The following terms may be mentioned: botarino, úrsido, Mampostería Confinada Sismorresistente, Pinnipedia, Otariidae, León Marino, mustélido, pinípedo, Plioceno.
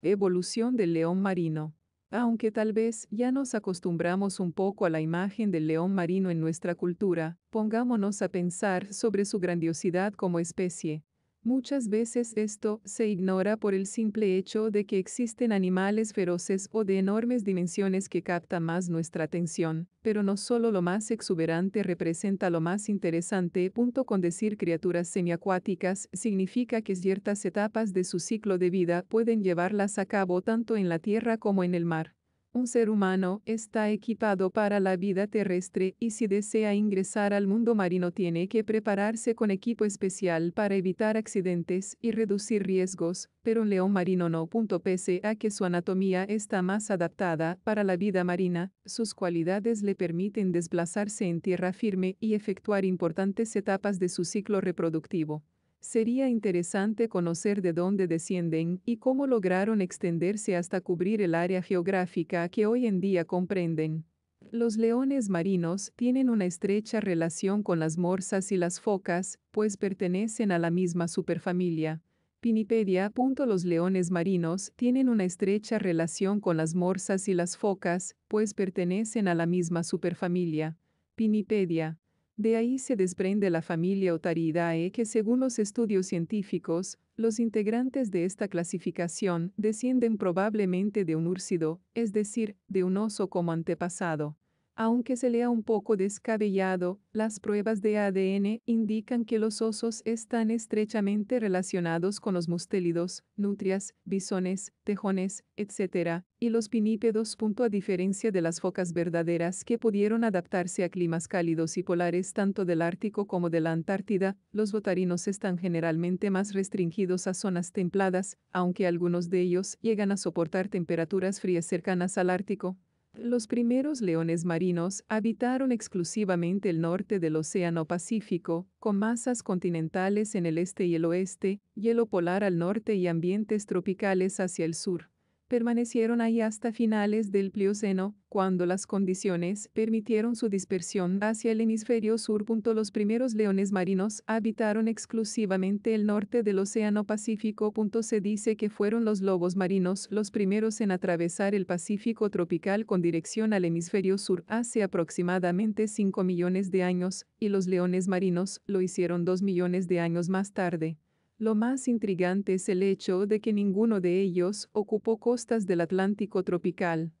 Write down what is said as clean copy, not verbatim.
Evolución del león marino. Aunque tal vez ya nos acostumbramos un poco a la imagen del león marino en nuestra cultura, pongámonos a pensar sobre su grandiosidad como especie. Muchas veces esto se ignora por el simple hecho de que existen animales feroces o de enormes dimensiones que captan más nuestra atención, pero no solo lo más exuberante representa lo más interesante. Con decir criaturas semiacuáticas significa que ciertas etapas de su ciclo de vida pueden llevarlas a cabo tanto en la tierra como en el mar. Un ser humano está equipado para la vida terrestre y si desea ingresar al mundo marino tiene que prepararse con equipo especial para evitar accidentes y reducir riesgos, pero un león marino no. Pese a que su anatomía está más adaptada para la vida marina, sus cualidades le permiten desplazarse en tierra firme y efectuar importantes etapas de su ciclo reproductivo. Sería interesante conocer de dónde descienden y cómo lograron extenderse hasta cubrir el área geográfica que hoy en día comprenden. Los leones marinos tienen una estrecha relación con las morsas y las focas, pues pertenecen a la misma superfamilia. Pinnipedia. Los leones marinos tienen una estrecha relación con las morsas y las focas, pues pertenecen a la misma superfamilia. Pinnipedia. De ahí se desprende la familia Otariidae que según los estudios científicos, los integrantes de esta clasificación descienden probablemente de un úrsido, es decir, de un oso como antepasado. Aunque se lea un poco descabellado, las pruebas de ADN indican que los osos están estrechamente relacionados con los mustélidos, nutrias, bisones, tejones, etc., y los pinípedos. A diferencia de las focas verdaderas que pudieron adaptarse a climas cálidos y polares tanto del Ártico como de la Antártida, los botarinos están generalmente más restringidos a zonas templadas, aunque algunos de ellos llegan a soportar temperaturas frías cercanas al Ártico. Los primeros leones marinos habitaron exclusivamente el norte del Océano Pacífico, con masas continentales en el este y el oeste, hielo polar al norte y ambientes tropicales hacia el sur. Permanecieron ahí hasta finales del Plioceno, cuando las condiciones permitieron su dispersión hacia el hemisferio sur. Los primeros leones marinos habitaron exclusivamente el norte del Océano Pacífico. Se dice que fueron los lobos marinos los primeros en atravesar el Pacífico tropical con dirección al hemisferio sur hace aproximadamente 5 millones de años, y los leones marinos lo hicieron 2 millones de años más tarde. Lo más intrigante es el hecho de que ninguno de ellos ocupó costas del Atlántico tropical.